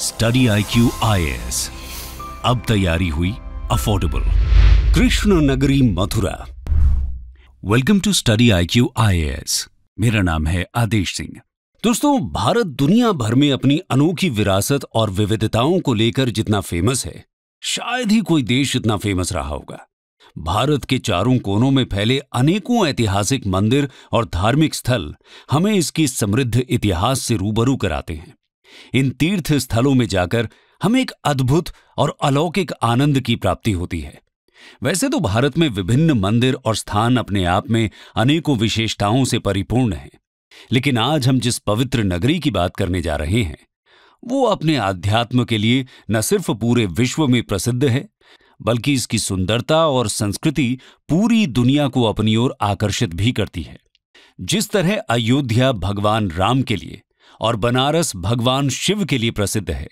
Study IQ IAS, अब तैयारी हुई अफोर्डेबल। कृष्ण नगरी Mathura. Welcome to study IQ IAS। मेरा नाम है आदेश सिंह। दोस्तों, भारत दुनिया भर में अपनी अनोखी विरासत और विविधताओं को लेकर जितना फेमस है, शायद ही कोई देश इतना फेमस रहा होगा। भारत के चारों कोनों में फैले अनेकों ऐतिहासिक मंदिर और धार्मिक स्थल हमें इसकी समृद्ध इतिहास से रूबरू कराते हैं। इन तीर्थ स्थलों में जाकर हमें एक अद्भुत और अलौकिक आनंद की प्राप्ति होती है। वैसे तो भारत में विभिन्न मंदिर और स्थान अपने आप में अनेकों विशेषताओं से परिपूर्ण हैं, लेकिन आज हम जिस पवित्र नगरी की बात करने जा रहे हैं वो अपने आध्यात्म के लिए न सिर्फ पूरे विश्व में प्रसिद्ध है, बल्कि इसकी सुंदरता और संस्कृति पूरी दुनिया को अपनी ओर आकर्षित भी करती है। जिस तरह अयोध्या भगवान राम के लिए और बनारस भगवान शिव के लिए प्रसिद्ध है,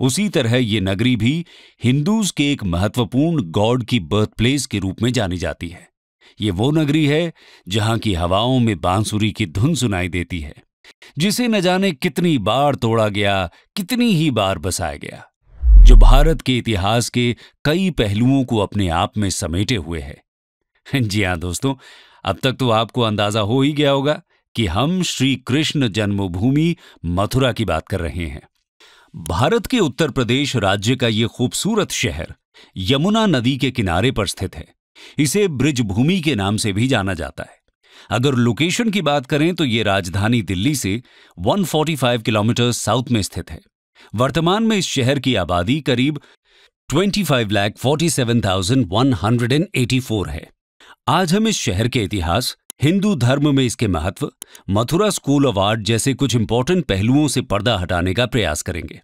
उसी तरह ये नगरी भी हिंदूज के एक महत्वपूर्ण गॉड की बर्थ प्लेस के रूप में जानी जाती है। ये वो नगरी है जहां की हवाओं में बांसुरी की धुन सुनाई देती है, जिसे न जाने कितनी बार तोड़ा गया, कितनी ही बार बसाया गया, जो भारत के इतिहास के कई पहलुओं को अपने आप में समेटे हुए है। जी हां दोस्तों, अब तक तो आपको अंदाजा हो ही गया होगा कि हम श्री कृष्ण जन्मभूमि मथुरा की बात कर रहे हैं। भारत के उत्तर प्रदेश राज्य का ये खूबसूरत शहर यमुना नदी के किनारे पर स्थित है। इसे ब्रजभूमि के नाम से भी जाना जाता है। अगर लोकेशन की बात करें तो ये राजधानी दिल्ली से 145 किलोमीटर साउथ में स्थित है। वर्तमान में इस शहर की आबादी करीब 25,47,184 है। आज हम इस शहर के इतिहास, हिंदू धर्म में इसके महत्व, मथुरा स्कूल ऑफ आर्ट जैसे कुछ इंपॉर्टेंट पहलुओं से पर्दा हटाने का प्रयास करेंगे।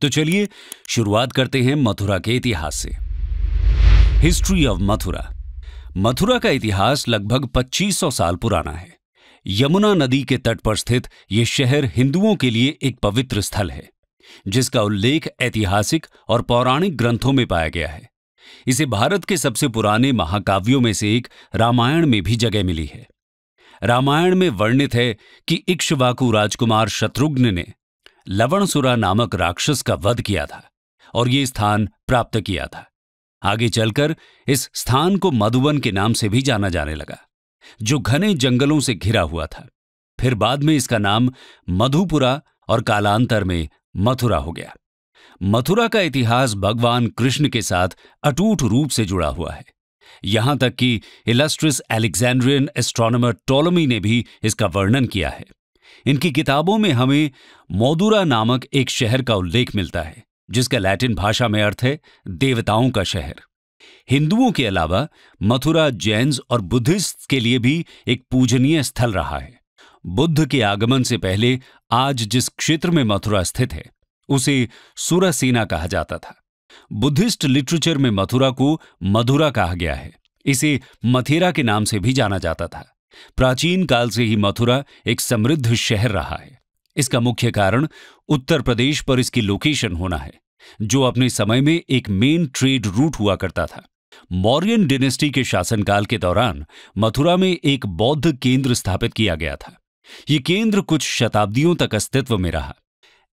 तो चलिए शुरुआत करते हैं मथुरा के इतिहास से। History of Mathura. मथुरा का इतिहास लगभग 2500 साल पुराना है। यमुना नदी के तट पर स्थित यह शहर हिंदुओं के लिए एक पवित्र स्थल है, जिसका उल्लेख ऐतिहासिक और पौराणिक ग्रंथों में पाया गया है। इसे भारत के सबसे पुराने महाकाव्यों में से एक रामायण में भी जगह मिली है। रामायण में वर्णित है कि इक्ष्वाकु राजकुमार शत्रुघ्न ने लवणसुरा नामक राक्षस का वध किया था और ये स्थान प्राप्त किया था। आगे चलकर इस स्थान को मधुवन के नाम से भी जाना जाने लगा, जो घने जंगलों से घिरा हुआ था। फिर बाद में इसका नाम मधुपुरा और कालांतर में मथुरा हो गया। मथुरा का इतिहास भगवान कृष्ण के साथ अटूट रूप से जुड़ा हुआ है। यहां तक कि इलस्ट्रियस अलेक्जेंड्रियन एस्ट्रोनॉमर टोलमी ने भी इसका वर्णन किया है। इनकी किताबों में हमें मोदूरा नामक एक शहर का उल्लेख मिलता है, जिसका लैटिन भाषा में अर्थ है देवताओं का शहर। हिंदुओं के अलावा मथुरा जैन्स और बुद्धिस्ट के लिए भी एक पूजनीय स्थल रहा है। बुद्ध के आगमन से पहले आज जिस क्षेत्र में मथुरा स्थित है उसे सूरसेना कहा जाता था। बुद्धिस्ट लिटरेचर में मथुरा को मधुरा कहा गया है। इसे मथेरा के नाम से भी जाना जाता था। प्राचीन काल से ही मथुरा एक समृद्ध शहर रहा है। इसका मुख्य कारण उत्तर प्रदेश पर इसकी लोकेशन होना है, जो अपने समय में एक मेन ट्रेड रूट हुआ करता था। मौर्यियन ड्यनेस्टी के शासनकाल के दौरान मथुरा में एक बौद्ध केंद्र स्थापित किया गया था। ये केंद्र कुछ शताब्दियों तक अस्तित्व में रहा।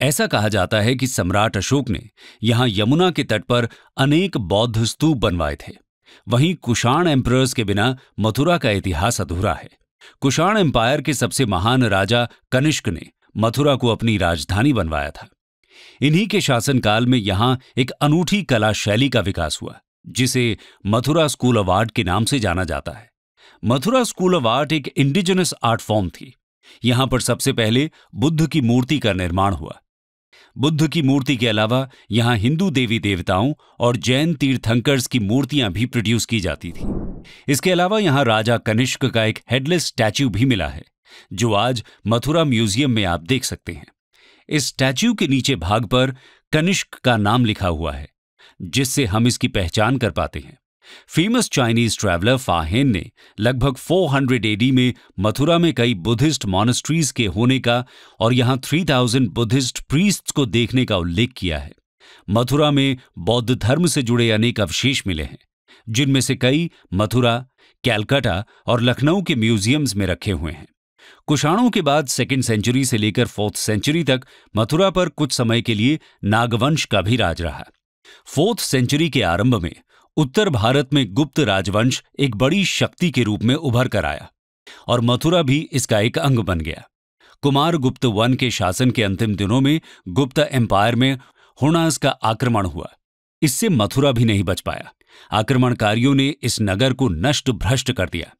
ऐसा कहा जाता है कि सम्राट अशोक ने यहां यमुना के तट पर अनेक बौद्ध स्तूप बनवाए थे। वहीं कुषाण एम्पायर्स के बिना मथुरा का इतिहास अधूरा है। कुषाण एम्पायर के सबसे महान राजा कनिष्क ने मथुरा को अपनी राजधानी बनवाया था। इन्हीं के शासनकाल में यहां एक अनूठी कला शैली का विकास हुआ, जिसे मथुरा स्कूल ऑफ आर्ट के नाम से जाना जाता है। मथुरा स्कूल ऑफ आर्ट एक इंडिजिनस आर्ट फॉर्म थी। यहां पर सबसे पहले बुद्ध की मूर्ति का निर्माण हुआ। बुद्ध की मूर्ति के अलावा यहां हिंदू देवी देवताओं और जैन तीर्थंकर्स की मूर्तियां भी प्रोड्यूस की जाती थी। इसके अलावा यहां राजा कनिष्क का एक हेडलेस स्टैच्यू भी मिला है, जो आज मथुरा म्यूजियम में आप देख सकते हैं। इस स्टैच्यू के नीचे भाग पर कनिष्क का नाम लिखा हुआ है, जिससे हम इसकी पहचान कर पाते हैं। फेमस चाइनीज ट्रैवलर फाह्यान ने लगभग 400 एडी में मथुरा में कई बुद्धिस्ट मॉनेस्ट्रीज के होने का और यहां 3000 बुद्धिस्ट प्रीस्ट्स को देखने का उल्लेख किया है। मथुरा में बौद्ध धर्म से जुड़े अनेक अवशेष मिले हैं, जिनमें से कई मथुरा, कैलकाटा और लखनऊ के म्यूजियम्स में रखे हुए हैं। कुषाणों के बाद 2nd सेंचुरी से लेकर 4th सेंचुरी तक मथुरा पर कुछ समय के लिए नागवंश का भी राज रहा। 4th सेंचुरी के आरंभ में उत्तर भारत में गुप्त राजवंश एक बड़ी शक्ति के रूप में उभर कर आया और मथुरा भी इसका एक अंग बन गया। कुमारगुप्त 1 के शासन के अंतिम दिनों में गुप्त एम्पायर में हुणास का आक्रमण हुआ। इससे मथुरा भी नहीं बच पाया। आक्रमणकारियों ने इस नगर को नष्ट भ्रष्ट कर दिया।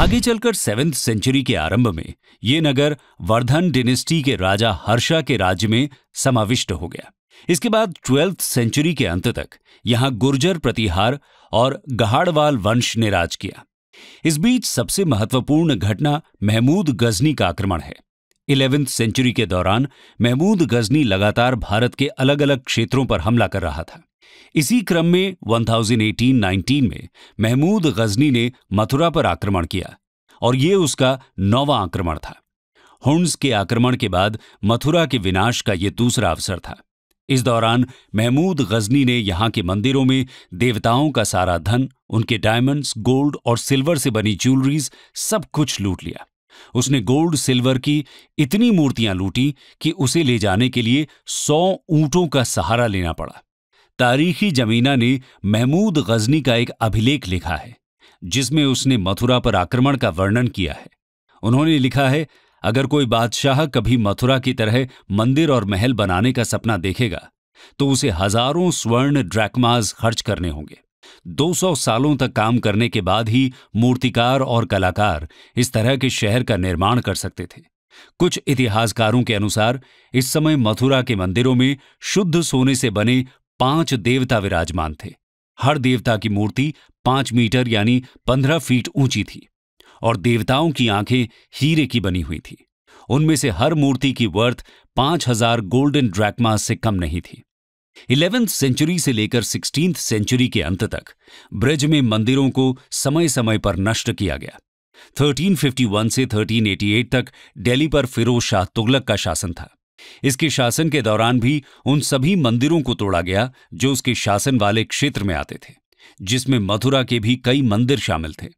आगे चलकर 7th सेंचुरी के आरंभ में यह नगर वर्धन डिनेस्टी के राजा हर्षा के राज्य में समाविष्ट हो गया। इसके बाद 12th सेंचुरी के अंत तक यहां गुर्जर प्रतिहार और गहाड़वाल वंश ने राज किया। इस बीच सबसे महत्वपूर्ण घटना महमूद गजनी का आक्रमण है। 11th सेंचुरी के दौरान महमूद गजनी लगातार भारत के अलग अलग क्षेत्रों पर हमला कर रहा था। इसी क्रम में 1018-19 में महमूद गजनी ने मथुरा पर आक्रमण किया और ये उसका 9वां आक्रमण था। हुण्स के आक्रमण के बाद मथुरा के विनाश का ये दूसरा अवसर था। इस दौरान महमूद गजनी ने यहाँ के मंदिरों में देवताओं का सारा धन, उनके डायमंड्स, गोल्ड और सिल्वर से बनी ज्वेलरीज सब कुछ लूट लिया। उसने गोल्ड सिल्वर की इतनी मूर्तियां लूटी कि उसे ले जाने के लिए 100 ऊंटों का सहारा लेना पड़ा। तारीखी जमीना ने महमूद गजनी का एक अभिलेख लिखा है जिसमें उसने मथुरा पर आक्रमण का वर्णन किया है। उन्होंने लिखा है, अगर कोई बादशाह कभी मथुरा की तरह मंदिर और महल बनाने का सपना देखेगा तो उसे हजारों स्वर्ण ड्रैक्मास खर्च करने होंगे। 200 सालों तक काम करने के बाद ही मूर्तिकार और कलाकार इस तरह के शहर का निर्माण कर सकते थे। कुछ इतिहासकारों के अनुसार इस समय मथुरा के मंदिरों में शुद्ध सोने से बने 5 देवता विराजमान थे। हर देवता की मूर्ति 5 मीटर यानी 15 फीट ऊंची थी और देवताओं की आंखें हीरे की बनी हुई थी। उनमें से हर मूर्ति की वर्थ 5000 गोल्डन ड्रैक्मास से कम नहीं थी। 11th सेंचुरी से लेकर 16th सेंचुरी के अंत तक ब्रज में मंदिरों को समय समय पर नष्ट किया गया। 1351 से 1388 तक दिल्ली पर फिरोज शाह तुगलक का शासन था। इसके शासन के दौरान भी उन सभी मंदिरों को तोड़ा गया जो उसके शासन वाले क्षेत्र में आते थे, जिसमें मथुरा के भी कई मंदिर शामिल थे।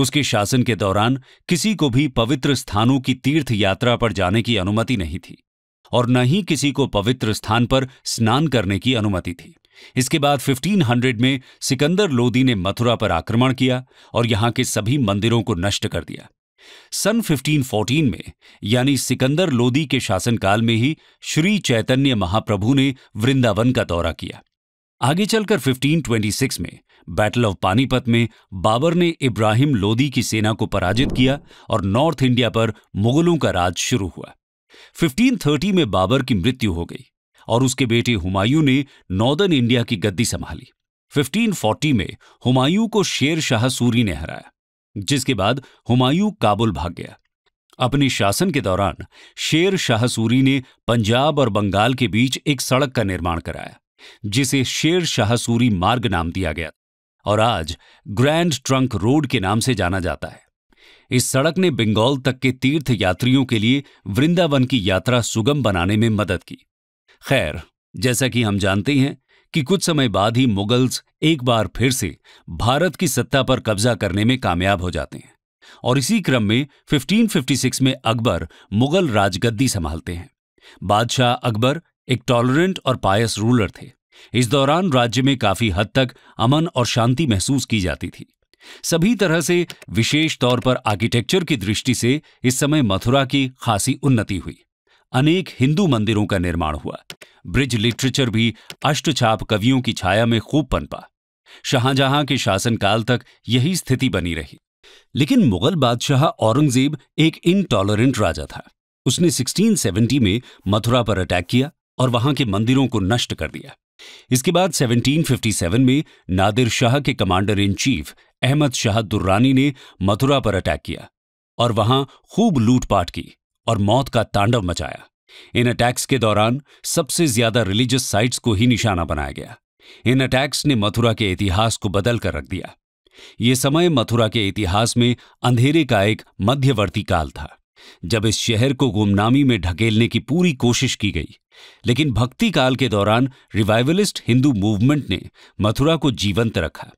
उसके शासन के दौरान किसी को भी पवित्र स्थानों की तीर्थ यात्रा पर जाने की अनुमति नहीं थी और न ही किसी को पवित्र स्थान पर स्नान करने की अनुमति थी। इसके बाद 1500 में सिकंदर लोदी ने मथुरा पर आक्रमण किया और यहाँ के सभी मंदिरों को नष्ट कर दिया। सन 1514 में यानी सिकंदर लोदी के शासनकाल में ही श्री चैतन्य महाप्रभु ने वृंदावन का दौरा किया। आगे चलकर 1526 में बैटल ऑफ पानीपत में बाबर ने इब्राहिम लोदी की सेना को पराजित किया और नॉर्थ इंडिया पर मुगलों का राज शुरू हुआ। 1530 में बाबर की मृत्यु हो गई और उसके बेटे हुमायूं ने नॉर्दर्न इंडिया की गद्दी संभाली। 1540 में हुमायूं को शेर शाह सूरी ने हराया, जिसके बाद हुमायूं काबुल भाग गया। अपने शासन के दौरान शेर शाह सूरी ने पंजाब और बंगाल के बीच एक सड़क का निर्माण कराया जिसे शेर शाह सूरी मार्ग नाम दिया गया और आज ग्रैंड ट्रंक रोड के नाम से जाना जाता है। इस सड़क ने बंगाल तक के तीर्थ यात्रियों के लिए वृंदावन की यात्रा सुगम बनाने में मदद की। खैर, जैसा कि हम जानते हैं कि कुछ समय बाद ही मुगल्स एक बार फिर से भारत की सत्ता पर कब्जा करने में कामयाब हो जाते हैं और इसी क्रम में 1556 में अकबर मुगल राजगद्दी संभालते हैं। बादशाह अकबर एक टॉलरेंट और पायस रूलर थे। इस दौरान राज्य में काफी हद तक अमन और शांति महसूस की जाती थी। सभी तरह से, विशेष तौर पर आर्किटेक्चर की दृष्टि से, इस समय मथुरा की खासी उन्नति हुई। अनेक हिंदू मंदिरों का निर्माण हुआ। ब्रिज लिटरेचर भी अष्टछाप कवियों की छाया में खूब पनपा। शाहजहां के शासनकाल तक यही स्थिति बनी रही। लेकिन मुगल बादशाह औरंगजेब एक इनटॉलरेंट राजा था। उसने 1670 में मथुरा पर अटैक किया और वहां के मंदिरों को नष्ट कर दिया। इसके बाद 1757 में नादिर शाह के commander in chief Ahmad Shah Durrani ने मथुरा पर अटैक किया और वहां खूब लूटपाट की और मौत का तांडव मचाया। इन अटैक्स के दौरान सबसे ज्यादा रिलीजियस साइट्स को ही निशाना बनाया गया। इन अटैक्स ने मथुरा के इतिहास को बदल कर रख दिया। ये समय मथुरा के इतिहास में अंधेरे का एक मध्यवर्ती काल था, जब इस शहर को गुमनामी में ढकेलने की पूरी कोशिश की गई। लेकिन भक्ति काल के दौरान रिवाइवलिस्ट हिंदू मूवमेंट ने मथुरा को जीवंत रखा।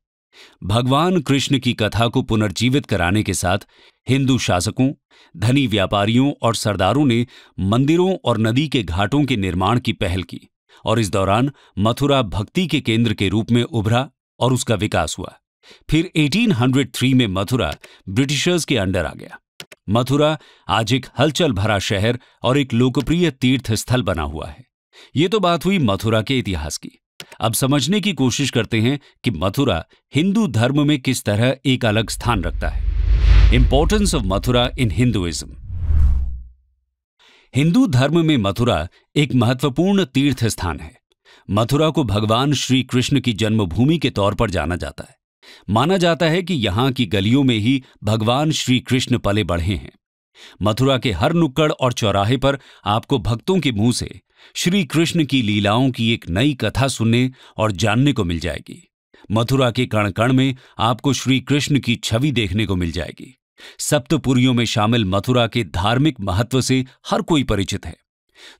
भगवान कृष्ण की कथा को पुनर्जीवित कराने के साथ हिंदू शासकों, धनी व्यापारियों और सरदारों ने मंदिरों और नदी के घाटों के निर्माण की पहल की और इस दौरान मथुरा भक्ति के केंद्र के रूप में उभरा और उसका विकास हुआ। फिर 1803 में मथुरा ब्रिटिशर्स के अंडर आ गया। मथुरा आज एक हलचल भरा शहर और एक लोकप्रिय तीर्थ स्थल बना हुआ है। ये तो बात हुई मथुरा के इतिहास की। अब समझने की कोशिश करते हैं कि मथुरा हिंदू धर्म में किस तरह एक अलग स्थान रखता है। Importance of Mathura in Hinduism. Hindu धर्म में मथुरा एक महत्वपूर्ण तीर्थ स्थान है। मथुरा को भगवान श्री कृष्ण की जन्मभूमि के तौर पर जाना जाता है। माना जाता है कि यहां की गलियों में ही भगवान श्री कृष्ण पले बढ़े हैं। मथुरा के हर नुक्कड़ और चौराहे पर आपको भक्तों के मुंह से श्री कृष्ण की लीलाओं की एक नई कथा सुनने और जानने को मिल जाएगी। मथुरा के कण कण में आपको श्री कृष्ण की छवि देखने को मिल जाएगी। सप्तपुरियों में शामिल मथुरा के धार्मिक महत्व से हर कोई परिचित है।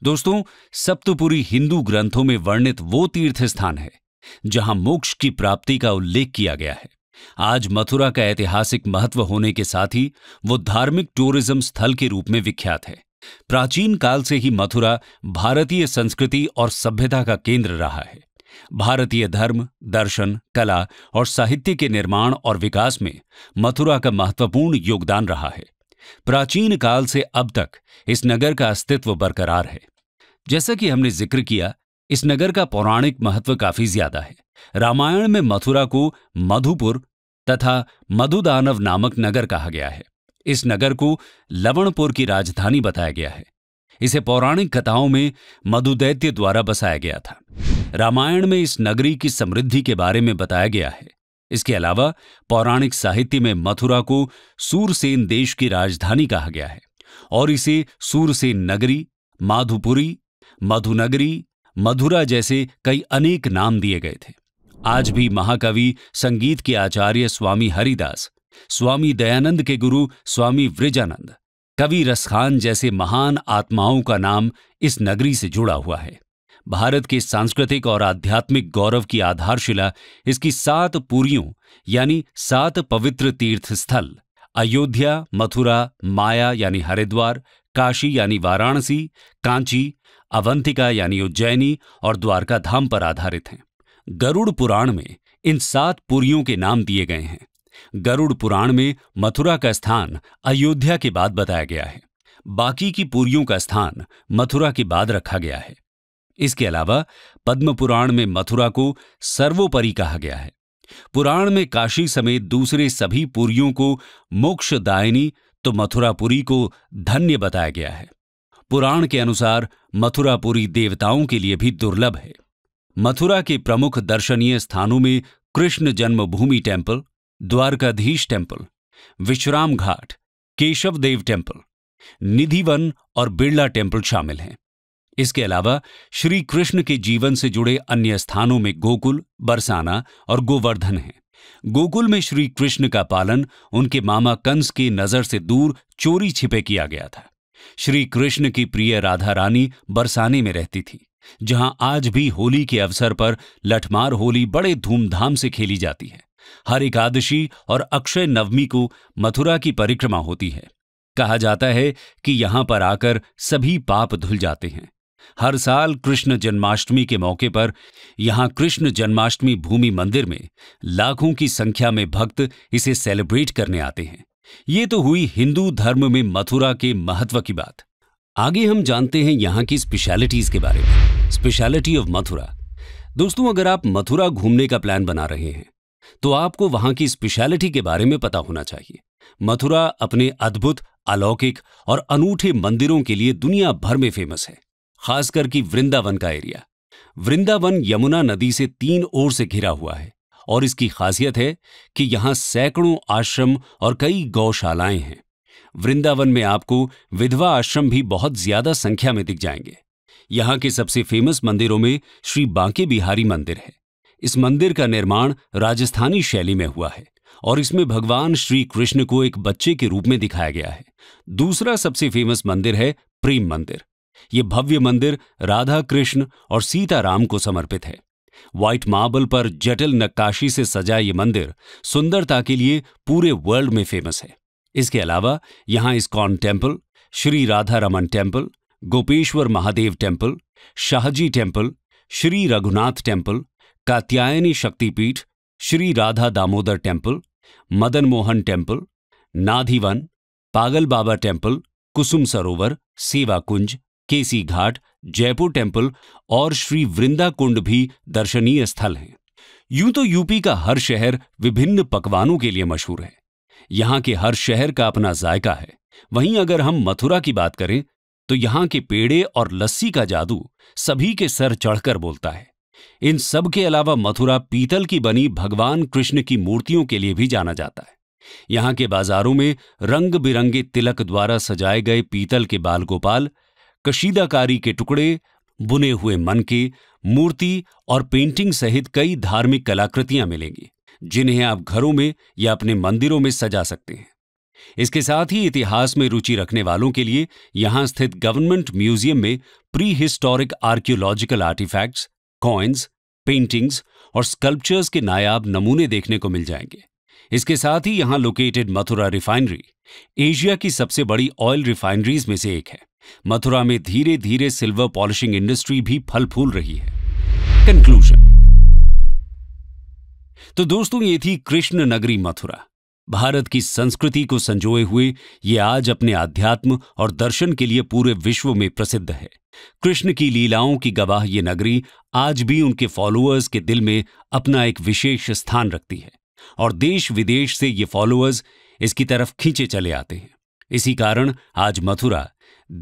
दोस्तों, सप्तपुरी हिंदू ग्रंथों में वर्णित वो तीर्थ स्थान है जहां मोक्ष की प्राप्ति का उल्लेख किया गया है। आज मथुरा का ऐतिहासिक महत्व होने के साथ ही वो धार्मिक टूरिज्म स्थल के रूप में विख्यात है। प्राचीन काल से ही मथुरा भारतीय संस्कृति और सभ्यता का केंद्र रहा है। भारतीय धर्म, दर्शन, कला और साहित्य के निर्माण और विकास में मथुरा का महत्वपूर्ण योगदान रहा है। प्राचीन काल से अब तक इस नगर का अस्तित्व बरकरार है। जैसा कि हमने जिक्र किया, इस नगर का पौराणिक महत्व काफी ज्यादा है। रामायण में मथुरा को मधुपुर तथा मधुदानव नामक नगर कहा गया है। इस नगर को लवणपुर की राजधानी बताया गया है। इसे पौराणिक कथाओं में मधुदैत्य द्वारा बसाया गया था। रामायण में इस नगरी की समृद्धि के बारे में बताया गया है। इसके अलावा पौराणिक साहित्य में मथुरा को सूरसेन देश की राजधानी कहा गया है और इसे सूरसेन नगरी, माधुपुरी, मधुनगरी, मधुरा जैसे कई अनेक नाम दिए गए थे। आज भी महाकवि, संगीत के आचार्य स्वामी हरिदास, स्वामी दयानंद के गुरु स्वामी वृजानंद, कवि रसखान जैसे महान आत्माओं का नाम इस नगरी से जुड़ा हुआ है। भारत के सांस्कृतिक और आध्यात्मिक गौरव की आधारशिला इसकी 7 पुरियों यानी 7 पवित्र तीर्थ स्थल अयोध्या, मथुरा, माया यानी हरिद्वार, काशी यानी वाराणसी, कांची, अवंतिका यानी उज्जैनी और द्वारका धाम पर आधारित हैं। गरुड़ पुराण में इन 7 पुरियों के नाम दिए गए हैं। गरुड़ पुराण में मथुरा का स्थान अयोध्या के बाद बताया गया है। बाकी की पुरियों का स्थान मथुरा के बाद रखा गया है। इसके अलावा पद्म पुराण में मथुरा को सर्वोपरि कहा गया है। पुराण में काशी समेत दूसरे सभी पुरियों को मोक्षदायिनी तो मथुरापुरी को धन्य बताया गया है। पुराण के अनुसार मथुरापुरी देवताओं के लिए भी दुर्लभ है। मथुरा के प्रमुख दर्शनीय स्थानों में कृष्ण जन्मभूमि temple, Dwarkadhish temple, Vishram Ghat, Kesavadev temple, Nidhivan और बिरला टेम्पल शामिल हैं। इसके अलावा श्री कृष्ण के जीवन से जुड़े अन्य स्थानों में गोकुल, बरसाना और गोवर्धन हैं। गोकुल में श्री कृष्ण का पालन उनके मामा कंस की नजर से दूर चोरी छिपे किया गया था। श्री कृष्ण की प्रिय राधा रानी बरसाने में रहती थी, जहां आज भी होली के अवसर पर लठमार होली बड़े धूमधाम से खेली जाती है। हर एकादशी और अक्षय नवमी को मथुरा की परिक्रमा होती है। कहा जाता है कि यहां पर आकर सभी पाप धुल जाते हैं। हर साल कृष्ण जन्माष्टमी के मौके पर यहां कृष्ण जन्माष्टमी भूमि मंदिर में लाखों की संख्या में भक्त इसे सेलिब्रेट करने आते हैं। ये तो हुई हिंदू धर्म में मथुरा के महत्व की बात। आगे हम जानते हैं यहां की स्पेशलिटीज के बारे में। Speciality of Mathura. दोस्तों, अगर आप मथुरा घूमने का प्लान बना रहे हैं तो आपको वहां की स्पेशलिटी के बारे में पता होना चाहिए। मथुरा अपने अद्भुत, अलौकिक और अनूठे मंदिरों के लिए दुनिया भर में फेमस है, खासकर कि वृंदावन का एरिया। वृंदावन यमुना नदी से 3 ओर से घिरा हुआ है और इसकी खासियत है कि यहां सैकड़ों आश्रम और कई गौशालाएं हैं। वृंदावन में आपको विधवा आश्रम भी बहुत ज्यादा संख्या में दिख जाएंगे। यहां के सबसे फेमस मंदिरों में श्री बांके बिहारी मंदिर है। इस मंदिर का निर्माण राजस्थानी शैली में हुआ है और इसमें भगवान श्री कृष्ण को एक बच्चे के रूप में दिखाया गया है। दूसरा सबसे फेमस मंदिर है प्रेम मंदिर। यह भव्य मंदिर राधा कृष्ण और सीताराम को समर्पित है। व्हाइट मार्बल पर जटिल नक्काशी से सजा ये मंदिर सुंदरता के लिए पूरे वर्ल्ड में फेमस है। इसके अलावा यहाँ ISKCON temple, Shri Radha Raman temple, Gopeshwar Mahadev temple, Shahji temple, Shri Raghunath temple, Katyayani Shaktipeeth, Shri Radha Damodar temple, Madan Mohan temple, Nidhivan, Pagal Baba temple, Kusum Sarovar, Seva Kunj, केसी घाट, जयपुर टेम्पल और श्री वृंदा कुंड भी दर्शनीय स्थल हैं। यूं तो यूपी का हर शहर विभिन्न पकवानों के लिए मशहूर है। यहाँ के हर शहर का अपना जायका है। वहीं अगर हम मथुरा की बात करें तो यहाँ के पेड़े और लस्सी का जादू सभी के सर चढ़कर बोलता है। इन सब के अलावा मथुरा पीतल की बनी भगवान कृष्ण की मूर्तियों के लिए भी जाना जाता है। यहाँ के बाजारों में रंग बिरंगे तिलक द्वारा सजाए गए पीतल के बाल गोपाल, कशीदाकारी के टुकड़े, बुने हुए मनके, मूर्ति और पेंटिंग सहित कई धार्मिक कलाकृतियां मिलेंगी, जिन्हें आप घरों में या अपने मंदिरों में सजा सकते हैं। इसके साथ ही इतिहास में रुचि रखने वालों के लिए यहां स्थित गवर्नमेंट म्यूजियम में prehistoric archaeological artefacts, coins, paintings और स्कल्पचर्स के नायाब नमूने देखने को मिल जाएंगे। इसके साथ ही यहां लोकेटेड मथुरा रिफाइनरी एशिया की सबसे बड़ी ऑयल रिफाइनरीज में से एक है। मथुरा में धीरे धीरे सिल्वर पॉलिशिंग इंडस्ट्री भी फल फूल रही है। कंक्लूजन। तो दोस्तों, ये थी कृष्ण नगरी मथुरा। भारत की संस्कृति को संजोए हुए ये आज अपने आध्यात्म और दर्शन के लिए पूरे विश्व में प्रसिद्ध है। कृष्ण की लीलाओं की गवाह ये नगरी आज भी उनके फॉलोअर्स के दिल में अपना एक विशेष स्थान रखती है और देश विदेश से ये फॉलोअर्स इसकी तरफ खींचे चले आते हैं। इसी कारण आज मथुरा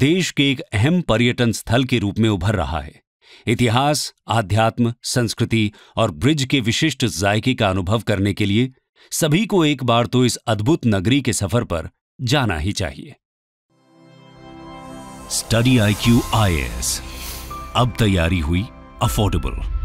देश के एक अहम पर्यटन स्थल के रूप में उभर रहा है। इतिहास, आध्यात्म, संस्कृति और ब्रिज के विशिष्ट जायके का अनुभव करने के लिए सभी को एक बार तो इस अद्भुत नगरी के सफर पर जाना ही चाहिए। स्टडी IQ IAS, अब तैयारी हुई अफोर्डेबल।